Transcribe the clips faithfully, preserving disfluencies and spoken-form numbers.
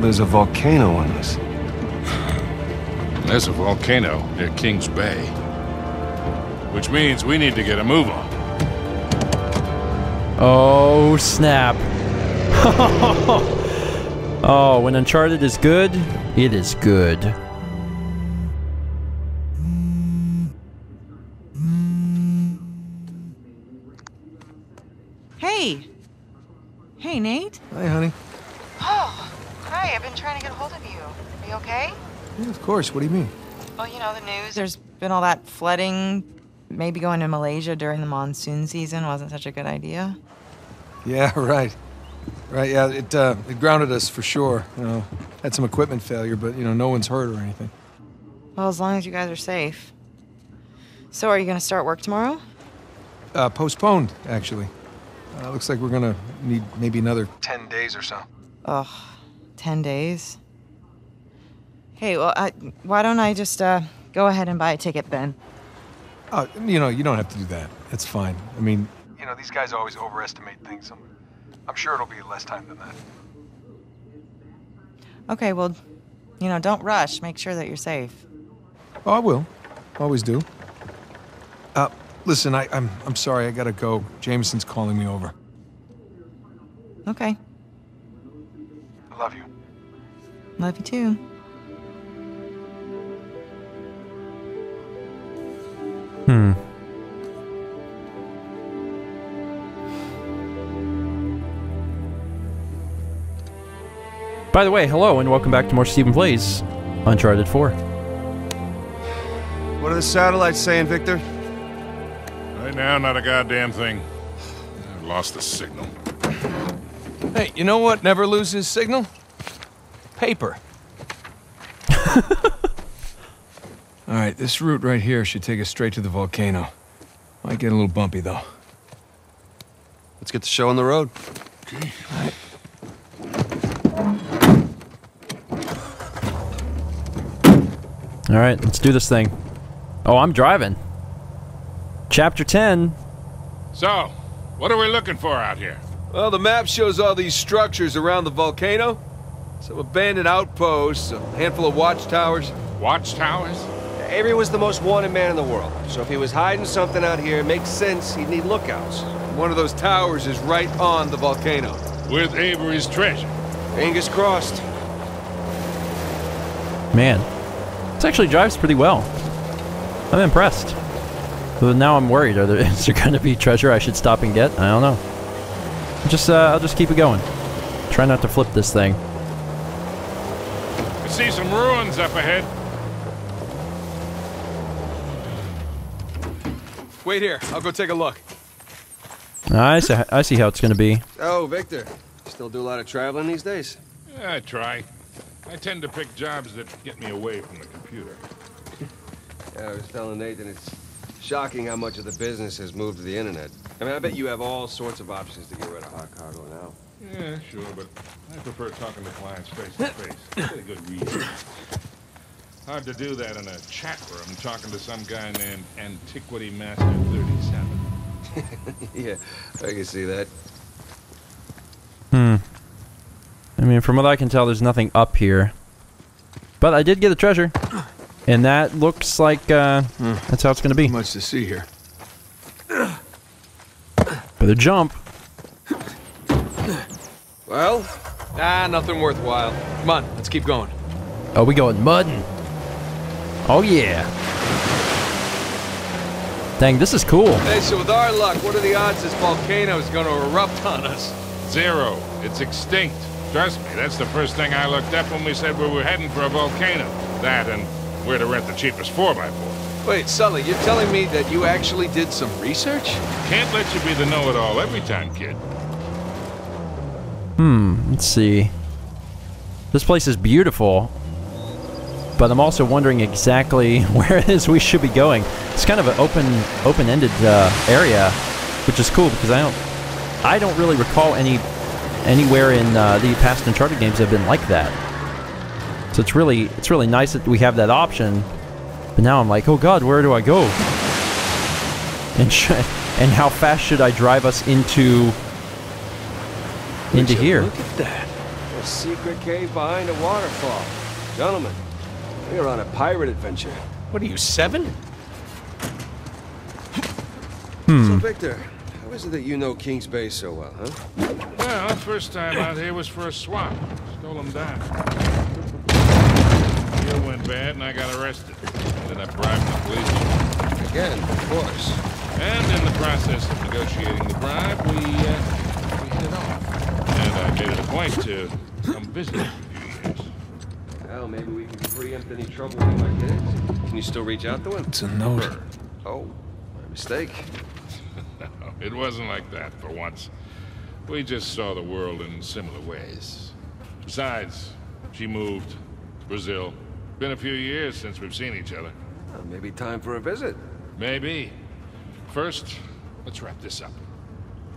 There's a volcano on us. There's a volcano near King's Bay. Which means we need to get a move on. Oh, snap. Oh, when Uncharted is good, it is good. Hey. Hey, Nate. Hi, honey. Oh, hi. I've been trying to get a hold of you. Are you okay? Yeah, of course. What do you mean? Well, you know, the news. There's been all that flooding. Maybe going to Malaysia during the monsoon season wasn't such a good idea. Yeah, right. Right, yeah, it, uh, it grounded us for sure. You know, had some equipment failure, but, you know, no one's hurt or anything. Well, as long as you guys are safe. So are you going to start work tomorrow? Uh, postponed, actually. Uh, looks like we're going to need maybe another ten days or so. Ugh, ten days? Hey, well, I, why don't I just uh, go ahead and buy a ticket then? Uh, you know, you don't have to do that. That's fine. I mean, you know, these guys always overestimate things. I'm, I'm sure it'll be less time than that. Okay, well, you know, don't rush. Make sure that you're safe. Oh, I will. Always do. Uh, listen, I, I'm, I'm sorry. I gotta go. Jameson's calling me over. Okay. I love you. Love you, too. Hmm. By the way, hello and welcome back to more Stephen Plays Uncharted four. What are the satellites saying, Victor? Right now, not a goddamn thing. I lost the signal. Hey, you know what never loses signal? Paper. Alright, this route right here should take us straight to the volcano. Might get a little bumpy, though. Let's get the show on the road. Okay. All right. All right, let's do this thing. Oh, I'm driving. Chapter ten. So, what are we looking for out here? Well, the map shows all these structures around the volcano. Some abandoned outposts, a handful of watchtowers. Watchtowers? Avery was the most wanted man in the world, so if he was hiding something out here, it makes sense he'd need lookouts. One of those towers is right on the volcano. With Avery's treasure. Fingers crossed. Man. This actually drives pretty well. I'm impressed. But now I'm worried. Are there, is there going to be treasure I should stop and get? I don't know. Just uh, I'll just keep it going. Try not to flip this thing. I see some ruins up ahead. Wait here. I'll go take a look. I see, I see how it's going to be. Oh, Victor. Still do a lot of traveling these days? Yeah, I try. I tend to pick jobs that get me away from the computer. Yeah, I was telling Nathan, it's shocking how much of the business has moved to the internet. I mean, I bet you have all sorts of options to get rid of hot cargo now. Yeah, sure, but I prefer talking to clients face to face. That's a good reason. Hard to do that in a chat room talking to some guy named Antiquity Master thirty-seven. Yeah, I can see that. Hmm. I mean, from what I can tell, there's nothing up here. But I did get a treasure. And that looks like, uh, mm. that's how it's gonna be. Not much to see here. Better jump. Well, ah, nothing worthwhile. Come on, let's keep going. Oh, we going mudding. Oh, yeah. Dang, this is cool. Hey, so with our luck, what are the odds this volcano is gonna erupt on us? Zero. It's extinct. Trust me, that's the first thing I looked up when we said we were heading for a volcano. That and where to rent the cheapest four by four. Wait, Sully, you're telling me that you actually did some research? Can't let you be the know-it-all every time, kid. Hmm, let's see. This place is beautiful. But I'm also wondering exactly where it is we should be going. It's kind of an open, open-ended uh, area, which is cool because I don't, I don't really recall any... anywhere in uh, the past Uncharted games have been like that. So it's really, it's really nice that we have that option. But now I'm like, oh god, where do I go? And sh and how fast should I drive us into into here? Look at that. A secret cave behind a waterfall. Gentlemen, we are on a pirate adventure. What are you, seven? Hmm. So, Victor, how is it that you know King's Bay so well, huh? Well, first time out here was for a swap. Stole them down. The deal went bad and I got arrested. Then I bribed the police. Again, of course. And in the process of negotiating the bribe, we, uh, we hit it off. And I made it a point to come visit you for a few years. Well, maybe we can preempt any trouble with my kids. Can you still reach out to him? It's a note. Oh, my mistake. No, it wasn't like that for once. We just saw the world in similar ways. Besides, she moved to Brazil. Been a few years since we've seen each other. Well, maybe time for a visit. Maybe. First, let's wrap this up.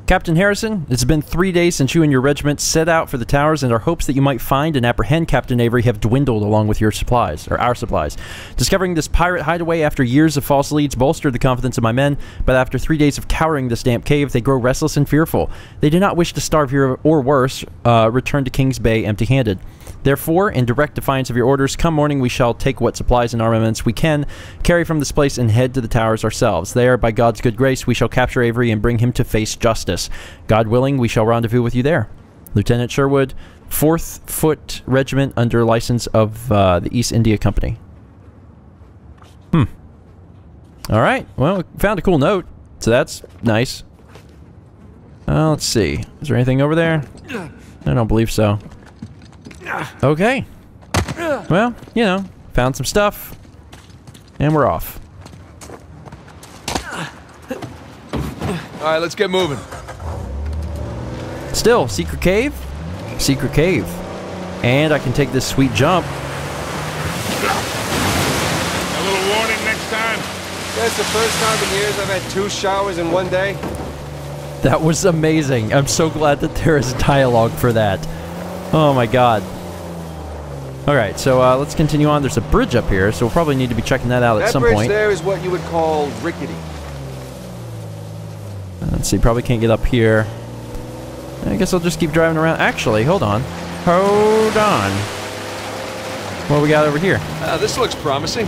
Captain Harrison, it's been three days since you and your regiment set out for the towers, and our hopes that you might find and apprehend Captain Avery have dwindled along with your supplies, or our supplies. Discovering this pirate hideaway after years of false leads bolstered the confidence of my men, but after three days of cowering this damp cave, they grow restless and fearful. They do not wish to starve here, or worse, uh, return to King's Bay empty-handed. Therefore, in direct defiance of your orders, come morning we shall take what supplies and armaments we can, carry from this place and head to the towers ourselves. There, by God's good grace, we shall capture Avery and bring him to face justice. God willing, we shall rendezvous with you there. Lieutenant Sherwood, fourth Foot Regiment under license of uh, the East India Company. Hmm. Alright, well, we found a cool note, so that's nice. Uh, let's see. Is there anything over there? I don't believe so. Okay. Well, you know, found some stuff. And we're off. Alright, let's get moving. Still, secret cave? Secret cave. And I can take this sweet jump. A little warning next time. That's the first time in years I've had two showers in one day. That was amazing. I'm so glad that there is dialogue for that. Oh my god. Alright, so uh, let's continue on. There's a bridge up here, so we'll probably need to be checking that out at some point. That bridge there is what you would call rickety. Let's see, probably can't get up here. I guess I'll just keep driving around. Actually, hold on. Hold on. What do we got over here? Uh, this looks promising.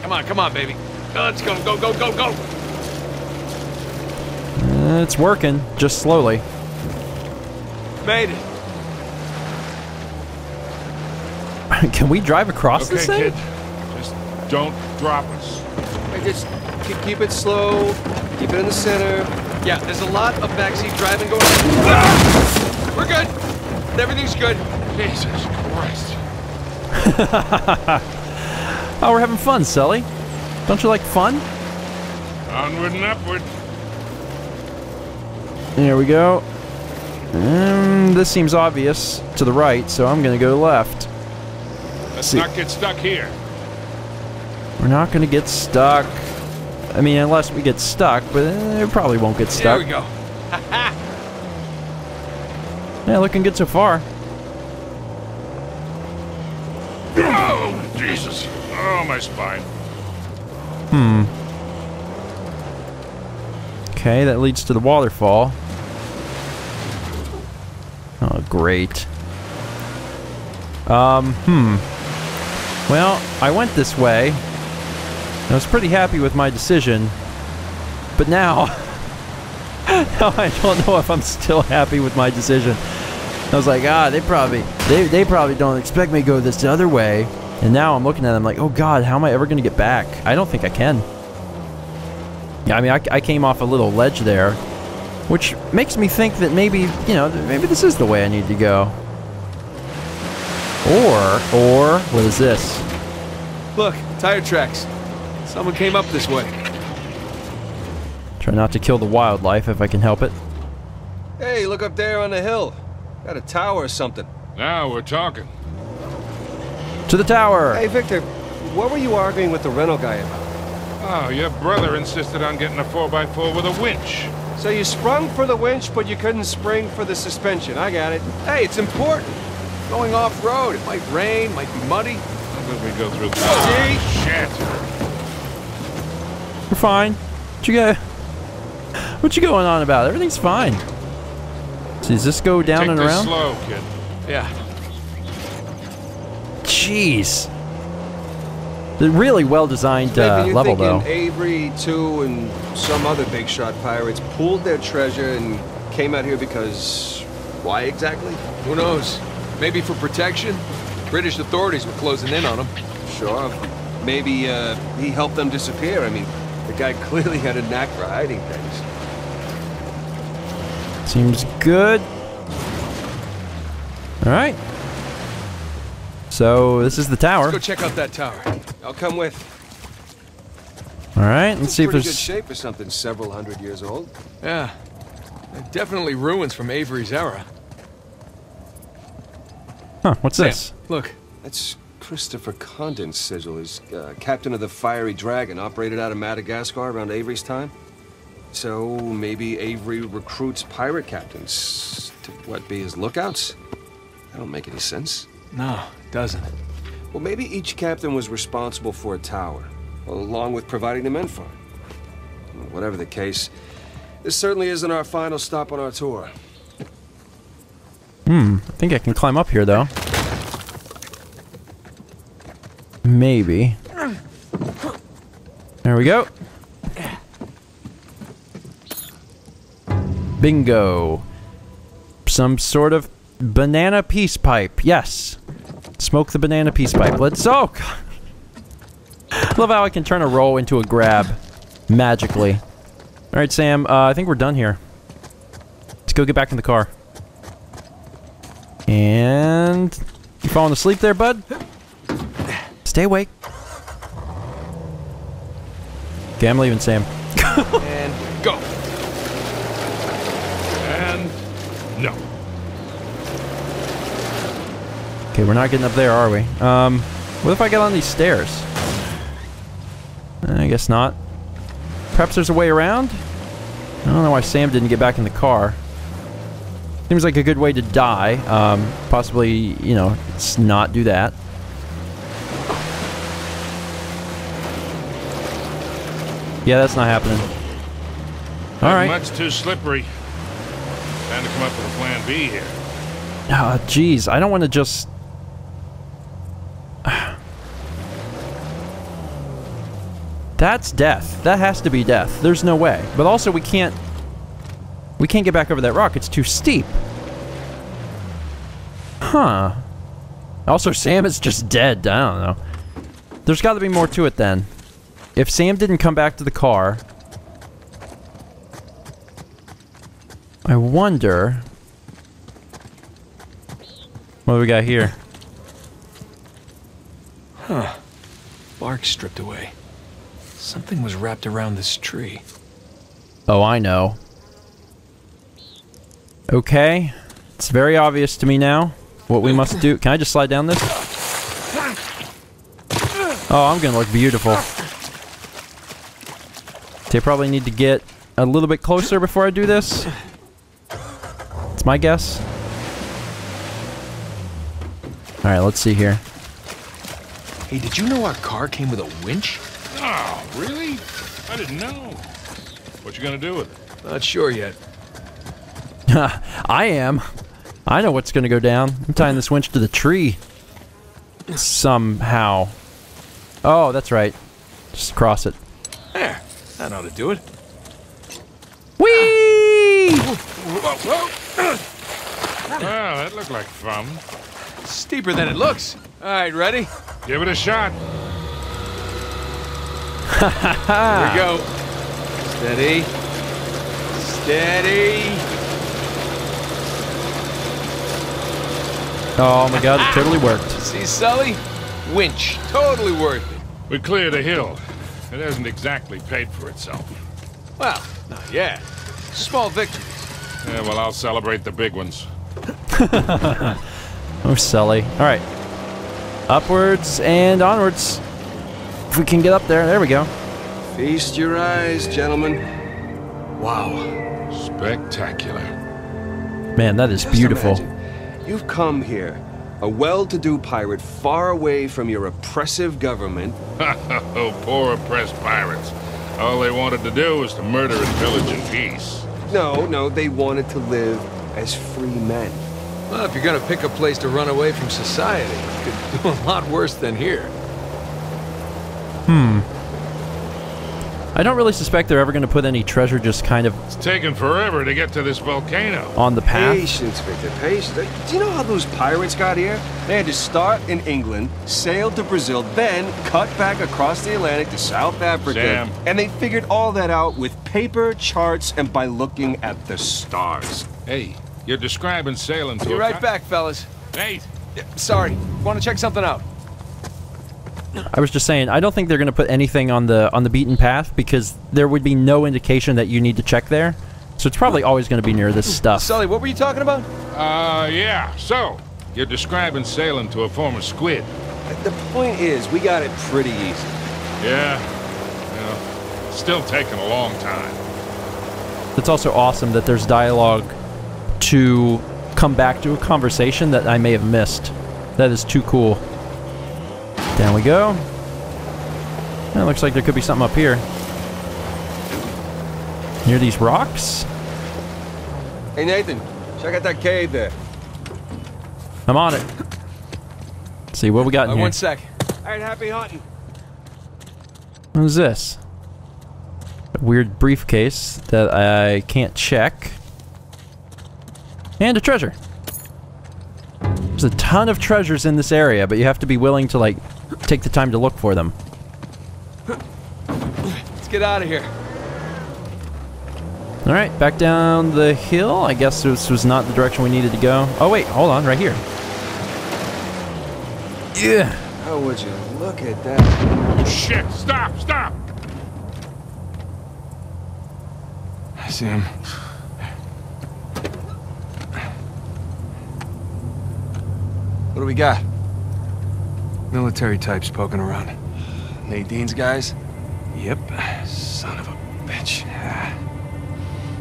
Come on, come on, baby. Let's go, go, go, go, go! Uh, it's working, just slowly. Made it. Can we drive across okay, this thing? Kid. Just don't drop us. I just keep it slow, keep it in the center. Yeah, there's a lot of backseat driving going on. Ah! We're good. Everything's good. Jesus Christ. Oh, we're having fun, Sully. Don't you like fun? Onward and upward. There we go. Um, this seems obvious to the right, so I'm gonna go left. Let's not get stuck here. We're not going to get stuck. I mean, unless we get stuck, but it probably won't get stuck. There we go. Yeah, looking good so far. Oh, Jesus. Oh, my spine. Hmm. Okay, that leads to the waterfall. Oh, great. Um, hmm. Well, I went this way, and I was pretty happy with my decision, but now, now I don't know if I'm still happy with my decision. I was like, ah, they probably, they, they probably don't expect me to go this other way, and now I'm looking at them like, oh god, how am I ever going to get back? I don't think I can. Yeah, I mean, I, I came off a little ledge there, which makes me think that maybe, you know, maybe this is the way I need to go. Or, or, what is this? Look, tire tracks. Someone came up this way. Try not to kill the wildlife if I can help it. Hey, look up there on the hill. Got a tower or something. Now we're talking. To the tower! Hey, Victor, what were you arguing with the rental guy about? Oh, your brother insisted on getting a four by four with a winch. So you sprung for the winch, but you couldn't spring for the suspension. I got it. Hey, it's important. Going off-road. It might rain, might be muddy. How did we go through? Oh, shit! We're fine. What you got? What you going on about? Everything's fine. So does this go down and around? Take this slow, kid. Yeah. Jeez. Really well-designed uh, level, though. Avery, too, and some other big shot pirates pooled their treasure and came out here because... why exactly? Who knows? Maybe for protection? British authorities were closing in on him. Sure. Maybe uh, he helped them disappear. I mean, the guy clearly had a knack for hiding things. Seems good. All right. So, this is the tower. Let's go check out that tower. I'll come with. All right, let's see if there's... It's in pretty good shape or something, several hundred years old. Yeah. Definitely ruins from Avery's era. Huh, what's Sam, this? Look. That's Christopher Condon's sigil. He's uh, captain of the Fiery Dragon, operated out of Madagascar around Avery's time. So, maybe Avery recruits pirate captains to, what, be his lookouts? That don't make any sense. No, it doesn't. Well, maybe each captain was responsible for a tower, along with providing the men for it. Whatever the case, this certainly isn't our final stop on our tour. Hmm, I think I can climb up here, though. Maybe. There we go. Bingo. Some sort of banana peace pipe, yes. Smoke the banana peace pipe. Let's... oh, God. Love how I can turn a roll into a grab. Magically. Alright, Sam, uh, I think we're done here. Let's go get back in the car. And... you falling asleep there, bud? Stay awake. Okay, I'm leaving, Sam. And go. And... no. Okay, we're not getting up there, are we? Um, what if I get on these stairs? I guess not. Perhaps there's a way around? I don't know why Sam didn't get back in the car. Seems like a good way to die. Um, possibly, you know, let's not do that. Yeah, that's not happening. Alright. Much too slippery. Time to come up with a plan B here. Ah, oh, jeez. I don't want to just... that's death. That has to be death. There's no way. But also, we can't... we can't get back over that rock. It's too steep. Huh. Also, Sam is just dead. I don't know. There's got to be more to it, then. If Sam didn't come back to the car... I wonder... what do we got here? Huh. Bark stripped away. Something was wrapped around this tree. Oh, I know. Okay. It's very obvious to me now what we must do. Can I just slide down this? Oh, I'm gonna look beautiful. They probably need to get a little bit closer before I do this. It's my guess. Alright, let's see here. Hey, did you know our car came with a winch? Oh, really? I didn't know. What you gonna do with it? Not sure yet. I am. I know what's gonna go down. I'm tying this winch to the tree. Somehow. Oh, that's right. Just cross it. There. That ought to do it. Whee! Whoa, whoa. Well, that looked like fun. Steeper than it looks. All right, ready? Give it a shot. Here we go. Steady. Steady. Oh my God, it totally worked. See, Sully? Winch. Totally worth it. We cleared a hill. It hasn't exactly paid for itself. Well, not yet. Small victories. Yeah, well, I'll celebrate the big ones. Oh, Sully. Alright. Upwards and onwards. If we can get up there, there we go. Feast your eyes, gentlemen. Wow. Spectacular. Man, that is just beautiful. Imagine. You've come here, a well-to-do pirate far away from your oppressive government. Oh, poor oppressed pirates. All they wanted to do was to murder and pillage in peace. No, no, they wanted to live as free men. Well, if you're gonna pick a place to run away from society, you could do a lot worse than here. Hmm. I don't really suspect they're ever gonna put any treasure just kind of... It's taken forever to get to this volcano. On the path. Patience, Victor, patience. Do you know how those pirates got here? They had to start in England, sail to Brazil, then cut back across the Atlantic to South Africa. Sam. And they figured all that out with paper, charts, and by looking at the stars. Hey. You're describing sailing to... Be right back, fellas. Nate! Yeah, sorry. Want to check something out? I was just saying, I don't think they're going to put anything on the on the beaten path, because there would be no indication that you need to check there. So it's probably always going to be near this stuff. Sully, what were you talking about? Uh, yeah. So, you're describing sailing to a former squid. The point is, we got it pretty easy. Yeah. You know, it's still taking a long time. It's also awesome that there's dialogue to come back to a conversation that I may have missed. That is too cool. Down we go. It looks like there could be something up here. Near these rocks? Hey Nathan, check out that cave there. I'm on it. Let's see what we got in uh, here. One sec. Alright, happy hunting. What is this? A weird briefcase that I can't check. And a treasure. There's a ton of treasures in this area, but you have to be willing to, like, take the time to look for them. Let's get out of here. Alright, back down the hill. I guess this was not the direction we needed to go. Oh, wait, hold on, right here. Yeah. How would you look at that? Shit, stop, stop! I see him. What do we got? Military types poking around. Nadine's guys? Yep. Son of a bitch. Ah.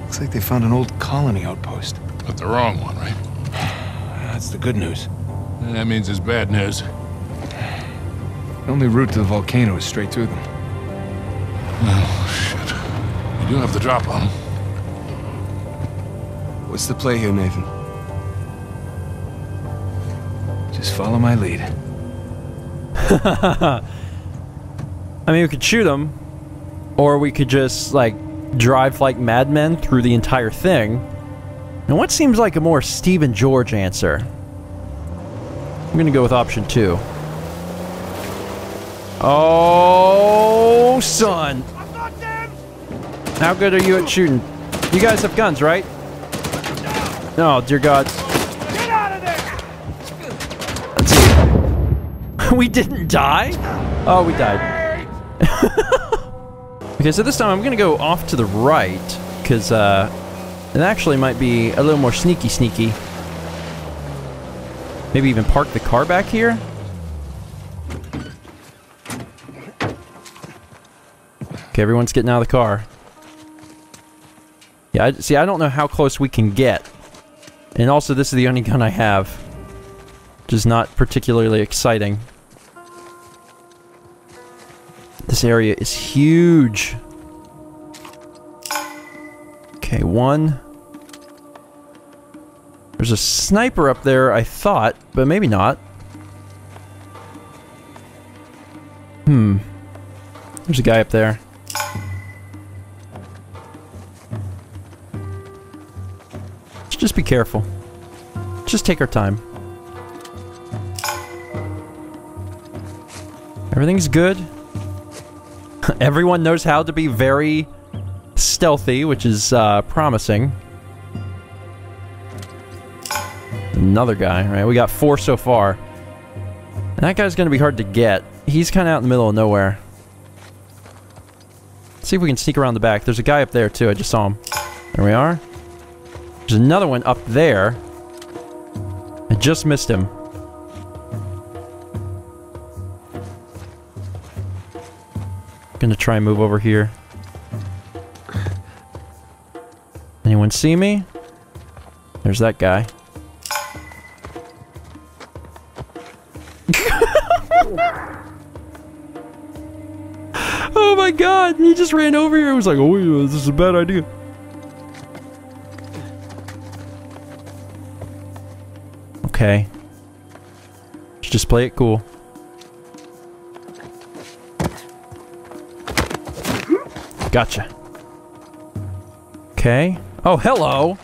Looks like they found an old colony outpost. But the wrong one, right? That's the good news. That means it's bad news. The only route to the volcano is straight to them. Oh, shit. We do have the drop on them. What's the play here, Nathan? Just follow my lead. I mean, we could shoot them, or we could just, like, drive like madmen through the entire thing. And what seems like a more Steve and George answer? I'm gonna go with option two. Oh, son! How good are you at shooting? You guys have guns, right? No, dear God. We didn't die? Oh, we died. Okay, so this time I'm gonna go off to the right, because uh, it actually might be a little more sneaky sneaky. Maybe even park the car back here? Okay, everyone's getting out of the car. Yeah, I, see, I don't know how close we can get. And also, this is the only gun I have, which is not particularly exciting. This area is huge. Okay, one. There's a sniper up there, I thought, but maybe not. Hmm. There's a guy up there. Let's just be careful. Just take our time. Everything's good. Everyone knows how to be very stealthy, which is uh, promising. Another guy, right? We got four so far. And that guy's gonna be hard to get. He's kinda out in the middle of nowhere. Let's see if we can sneak around the back. There's a guy up there too, I just saw him. There we are. There's another one up there. I just missed him. Gonna try and move over here. Anyone see me? There's that guy. Oh my God! He just ran over here. I was like, "Oh, this is a bad idea." okay. Let's just play it cool. Gotcha. Okay. Oh, hello!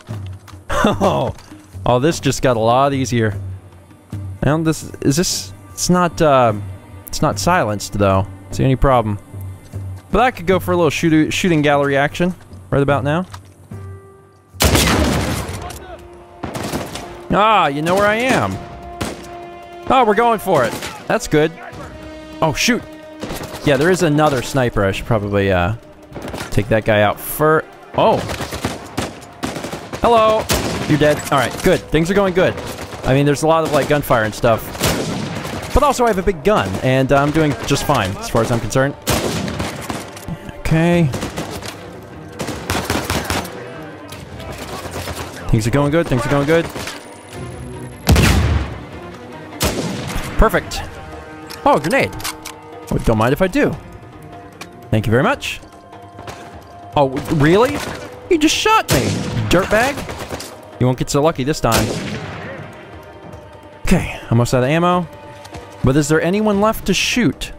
Oh! Oh, this just got a lot easier. And this- is this- it's not, uh... it's not silenced, though. It's the only problem. But I could go for a little shoot shooting gallery action. Right about now. Ah, you know where I am. Oh, we're going for it. That's good. Oh, shoot! Yeah, there is another sniper. I should probably, uh... take that guy out fur- Oh! Hello! You're dead. Alright, good. Things are going good. I mean, there's a lot of, like, gunfire and stuff. But also, I have a big gun, and I'm doing just fine, as far as I'm concerned. Okay. Things are going good, things are going good. Perfect. Oh, grenade. Oh, don't mind if I do. Thank you very much. Oh, really? You just shot me, dirtbag. You won't get so lucky this time. Okay, almost out of ammo. But is there anyone left to shoot?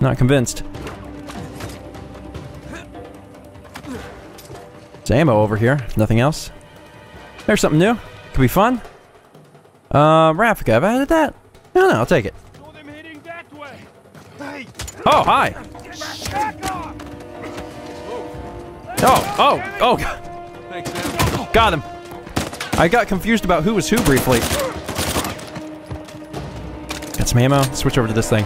Not convinced. There's ammo over here, nothing else. There's something new. Could be fun. Um, Rafika, have I added that? No, no, I'll take it. Oh, hi! Oh, oh, oh, God. Got him. I got confused about who was who briefly. Got some ammo. Switch over to this thing.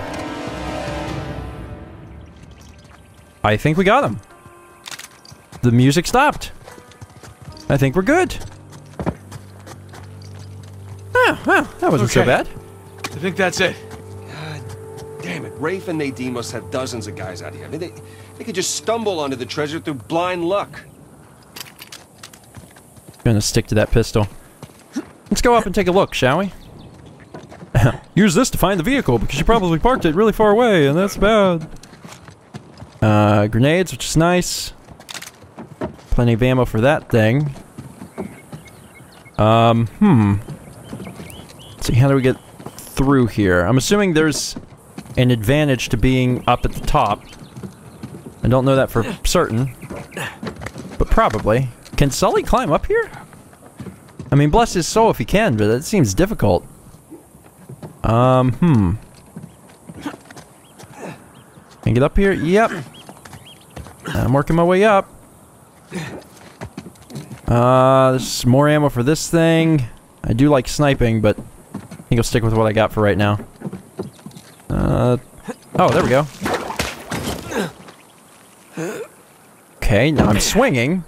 I think we got him. The music stopped. I think we're good. Huh, huh, that wasn't okay. So bad. I think that's it. God damn it. Rafe and Nadine must have dozens of guys out here. I mean, they... They could just stumble onto the treasure through blind luck. I'm gonna stick to that pistol. Let's go up and take a look, shall we? Use this to find the vehicle, because you probably parked it really far away, and that's bad. Uh, grenades, which is nice. Plenty of ammo for that thing. Um, hmm. Let's see, how do we get through here? I'm assuming there's an advantage to being up at the top. I don't know that for certain, but probably. Can Sully climb up here? I mean, bless his soul if he can, but that seems difficult. Um, hmm. Can I get up here? Yep. I'm working my way up. Uh, there's more ammo for this thing. I do like sniping, but I think I'll stick with what I got for right now. Uh, oh, there we go. Okay, now I'm swinging.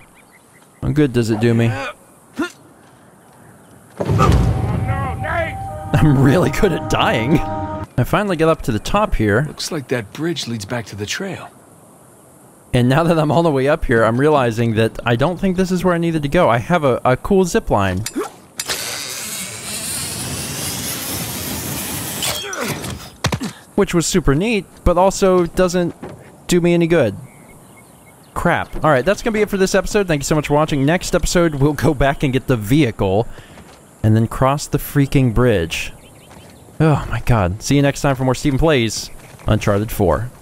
How good does it do me? I'm really good at dying. I finally get up to the top here. Looks like that bridge leads back to the trail. And now that I'm all the way up here, I'm realizing that I don't think this is where I needed to go. I have a, a cool zip line. Which was super neat, but also doesn't do me any good. Crap. Alright, that's gonna be it for this episode. Thank you so much for watching. Next episode, we'll go back and get the vehicle. And then cross the freaking bridge. Oh my god. See you next time for more Stephen Plays Uncharted four.